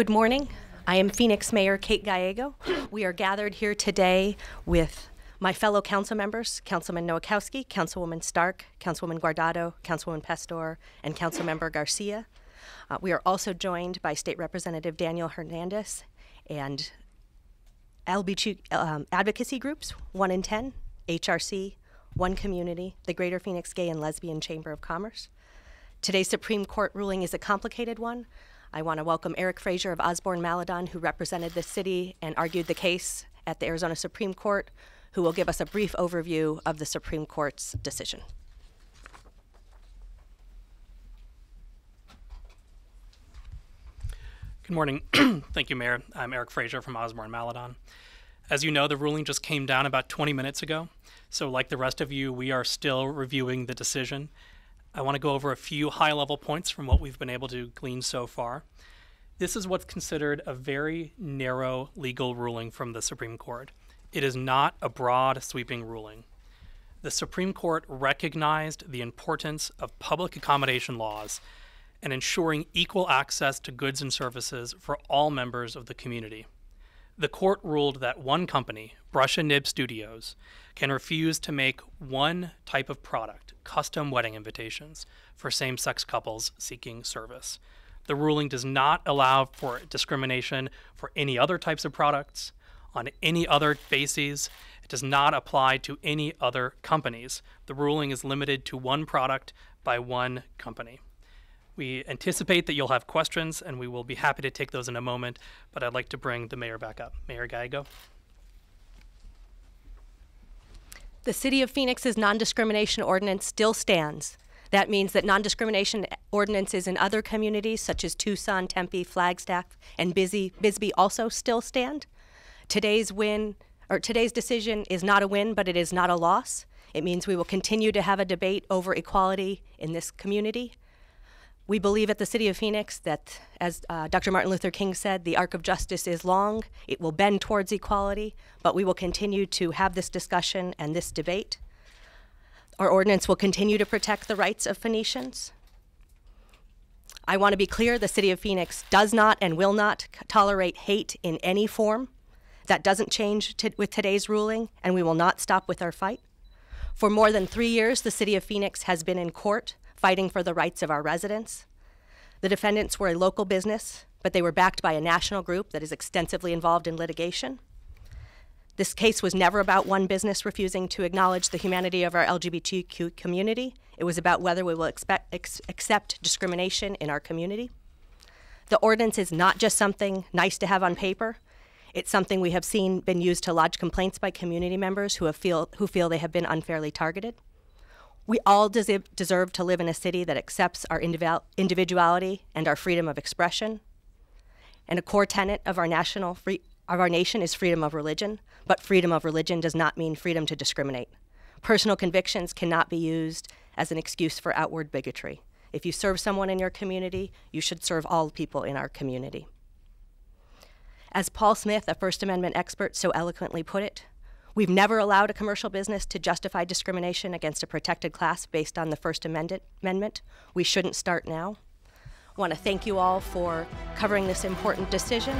Good morning. I am Phoenix Mayor Kate Gallego. We are gathered here today with my fellow council members, Councilman Nowakowski, Councilwoman Stark, Councilwoman Guardado, Councilwoman Pastor, and Councilmember Garcia. We are also joined by State Representative Daniel Hernandez and LBG advocacy groups, 1 in 10, HRC, One Community, the Greater Phoenix Gay and Lesbian Chamber of Commerce. Today's Supreme Court ruling is a complicated one. I want to welcome Eric Fraser of Osborne Maladon, who represented the city and argued the case at the Arizona Supreme Court, who will give us a brief overview of the Supreme Court's decision. Good morning. Thank you, Mayor. I'm Eric Fraser from Osborne Maladon. As you know, the ruling just came down about 20 minutes ago. So like the rest of you, we are still reviewing the decision. I want to go over a few high-level points from what we've been able to glean so far. This is what's considered a very narrow legal ruling from the Supreme Court. It is not a broad, sweeping ruling. The Supreme Court recognized the importance of public accommodation laws and ensuring equal access to goods and services for all members of the community. The court ruled that one company, Brush and Nib Studios, can refuse to make one type of product, custom wedding invitations, for same-sex couples seeking service. The ruling does not allow for discrimination for any other types of products, on any other bases. It does not apply to any other companies. The ruling is limited to one product by one company. We anticipate that you'll have questions, and we will be happy to take those in a moment, but I'd like to bring the mayor back up. Mayor Gallego. The City of Phoenix's non-discrimination ordinance still stands. That means that non-discrimination ordinances in other communities, such as Tucson, Tempe, Flagstaff, and Bisbee also still stand. Today's decision is not a win, but it is not a loss. It means we will continue to have a debate over equality in this community. We believe at the City of Phoenix that, as Dr. Martin Luther King said, the arc of justice is long. It will bend towards equality, but we will continue to have this discussion and this debate. Our ordinance will continue to protect the rights of Phoenicians. I want to be clear, the City of Phoenix does not and will not tolerate hate in any form. That doesn't change with today's ruling, and we will not stop with our fight. For more than 3 years, the City of Phoenix has been in court fighting for the rights of our residents. The defendants were a local business, but they were backed by a national group that is extensively involved in litigation. This case was never about one business refusing to acknowledge the humanity of our LGBTQ community. It was about whether we will accept discrimination in our community. The ordinance is not just something nice to have on paper. It's something we have seen been used to lodge complaints by community members who feel they have been unfairly targeted. We all deserve to live in a city that accepts our individuality and our freedom of expression. And a core tenet of our nation is freedom of religion, but freedom of religion does not mean freedom to discriminate. Personal convictions cannot be used as an excuse for outward bigotry. If you serve someone in your community, you should serve all people in our community. As Paul Smith, a First Amendment expert, so eloquently put it, we've never allowed a commercial business to justify discrimination against a protected class based on the First Amendment. We shouldn't start now. I want to thank you all for covering this important decision.